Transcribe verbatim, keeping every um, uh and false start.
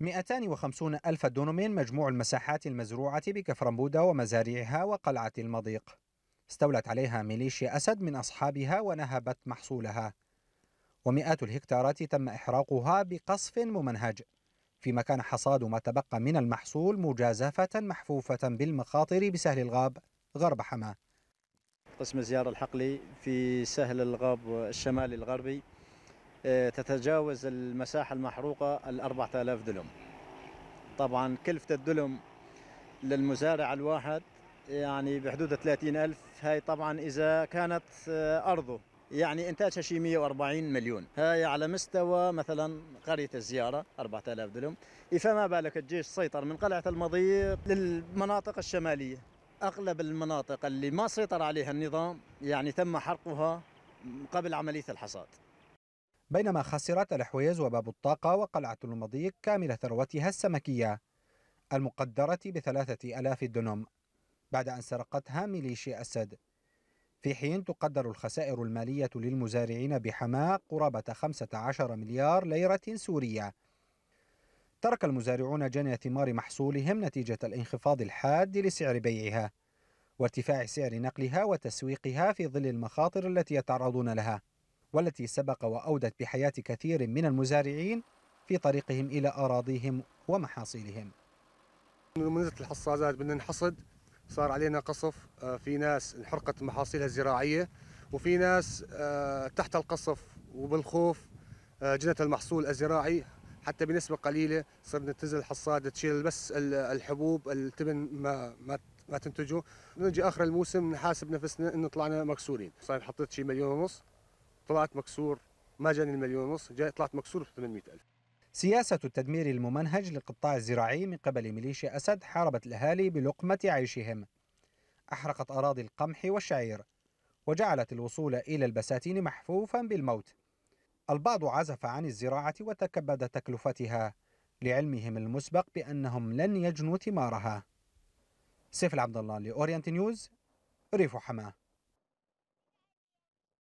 مئتان وخمسون ألف دونم مجموع المساحات المزروعة بكفرنبودة ومزارعها وقلعة المضيق، استولت عليها ميليشيا أسد من أصحابها ونهبت محصولها، ومئات الهكتارات تم إحراقها بقصف ممنهج، فيما كان حصاد ما تبقى من المحصول مجازفة محفوفة بالمخاطر بسهل الغاب غرب حما. قسم الزيارة الحقلي في سهل الغاب الشمالي الغربي تتجاوز المساحة المحروقة ال أربعة آلاف دلم. طبعا كلفة الدلم للمزارع الواحد يعني بحدود ثلاثين ألف، هاي طبعا إذا كانت أرضه، يعني إنتاجها شي مئة وأربعين مليون، هاي على مستوى مثلا قرية الزيارة أربعة آلاف دلم، فما بالك الجيش سيطر من قلعة المضيق للمناطق الشمالية. أغلب المناطق اللي ما سيطر عليها النظام يعني تم حرقها قبل عملية الحصاد. بينما خسرت الحويز وباب الطاقة وقلعة المضيق كامل ثروتها السمكية المقدرة بثلاثة آلاف دونم بعد أن سرقتها ميليشيا أسد، في حين تقدر الخسائر المالية للمزارعين بحماة قرابة خمسة عشر مليار ليرة سورية. ترك المزارعون جني ثمار محصولهم نتيجة الانخفاض الحاد لسعر بيعها وارتفاع سعر نقلها وتسويقها في ظل المخاطر التي يتعرضون لها، والتي سبق وأودت بحياة كثير من المزارعين في طريقهم إلى أراضيهم ومحاصيلهم. من نزلت الحصازات بدنا نحصد، صار علينا قصف، في ناس انحرقت محاصيلها الزراعية، وفي ناس تحت القصف وبالخوف جنت المحصول الزراعي، حتى بنسبة قليلة صرنا تنزل الحصاد تشيل بس الحبوب التبن ما ما ما تنتجه. نجي آخر الموسم نحاسب نفسنا إنه طلعنا مكسورين، صار حطيت شي مليون ونص طلعت مكسور، ما جاني المليون ونص، جاي طلعت مكسور ب ثمانمئة ألف. سياسة التدمير الممنهج للقطاع الزراعي من قبل ميليشيا أسد حاربت الأهالي بلقمة عيشهم، أحرقت أراضي القمح والشعير، وجعلت الوصول إلى البساتين محفوفا بالموت. البعض عزف عن الزراعة وتكبد تكلفتها لعلمهم المسبق بأنهم لن يجنوا ثمارها. سيف العبد الله لأورينت نيوز، ريفو حما.